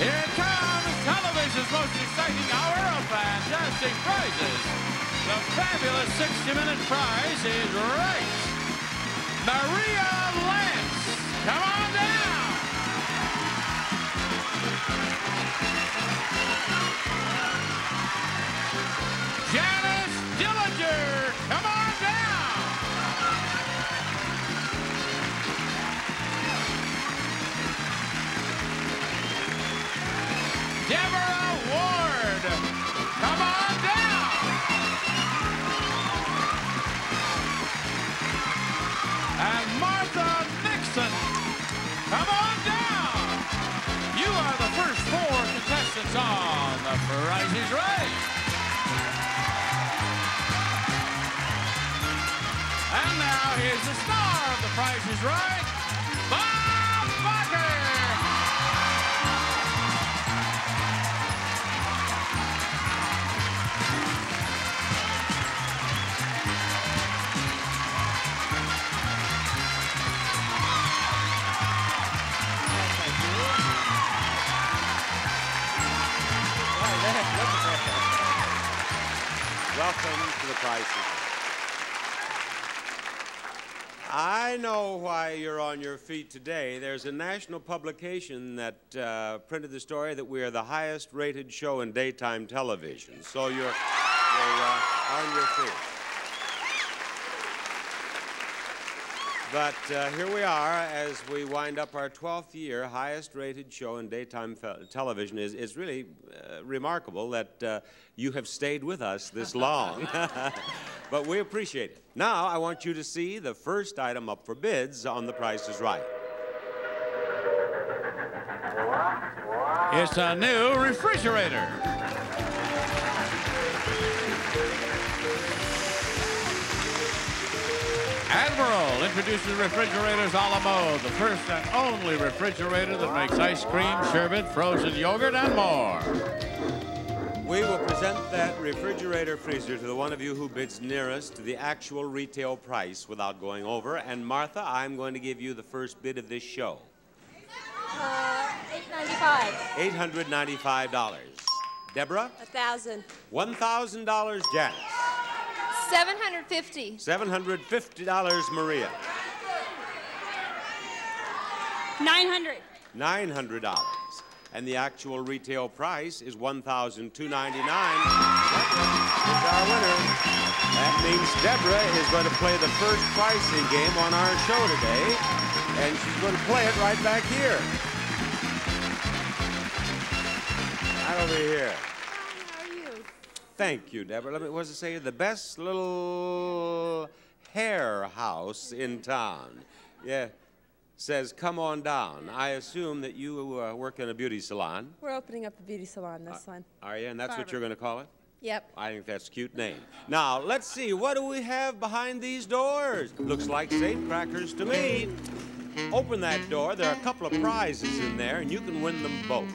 Here it comes, television's most exciting hour of fantastic prizes. The fabulous 60-minute prize is right. Maria Lance, come on down. Janice Dillinger, come on down. Deborah Ward, come on down. And Martha Nixon, come on down. You are the first four contestants on The Price Is Right. And now here's the star of The Price Is Right, Bob Barker. Welcome to The Price Is Right. I know why you're on your feet today. There's a national publication that printed the story that we are the highest rated show in daytime television. So you're on your feet. But here we are as we wind up our 12th year. Highest rated show in daytime television is really remarkable that you have stayed with us this long. But we appreciate it. Now I want you to see the first item up for bids on The Price Is Right. It's a new refrigerator. Admiral introduces refrigerators Alamo, the first and only refrigerator that makes ice cream, sherbet, frozen yogurt, and more. We will present that refrigerator freezer to the one of you who bids nearest to the actual retail price without going over. And Martha, I'm going to give you the first bid of this show. $895. $895. Deborah? $1,000. $1,000, Janice. $750. $750, Maria. $900. $900. And the actual retail price is $1,299. That's our winner. That means Deborah is going to play the first pricing game on our show today, and she's going to play it right back here. Right over here. Hi, how are you? Thank you, Deborah. Let me, what does it say? The best little hair house in town. Yeah. Says, come on down. I assume that you work in a beauty salon. We're opening up a beauty salon this one. Are you? And that's Barbara. What you're going to call it? Yep. I think that's a cute name. Now, let's see. What do we have behind these doors? Looks like Safe Crackers to me. Open that door. There are a couple of prizes in there, and you can win them both.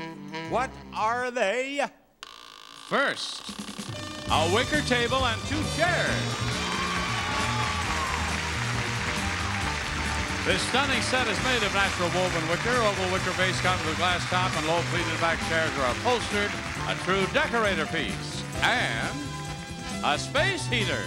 What are they? First, a wicker table and 2 chairs. This stunning set is made of natural woven wicker. Oval wicker base comes with glass top and low pleated back chairs are upholstered. A true decorator piece. And a space heater.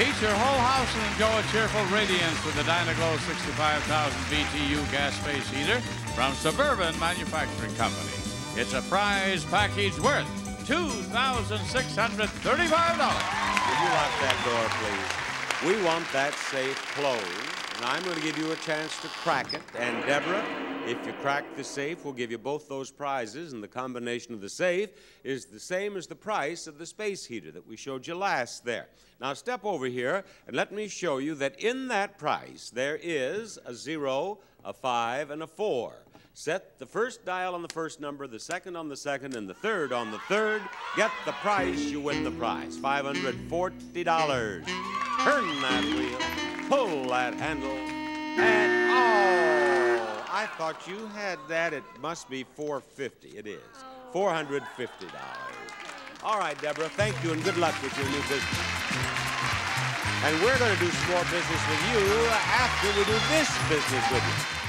Heat your whole house and enjoy a cheerful radiance with the Dyna-Glo 65,000 BTU gas space heater from Suburban Manufacturing Company. It's a prize package worth $2,635. Would you lock that door, please? We want that safe closed, and I'm going to give you a chance to crack it. And Deborah, if you crack the safe, we'll give you both those prizes, and the combination of the safe is the same as the price of the space heater that we showed you last there. Now step over here, and let me show you that in that price, there is a 0, a 5, and a 4. Set the first dial on the first number, the second on the second, and the third on the third. Get the price, you win the prize, $540. Turn that wheel, pull that handle, and oh, I thought you had that. It must be $450. It is. $450. All right, Deborah, thank you, and good luck with your new business. And we're going to do some more business with you after we do this business with you.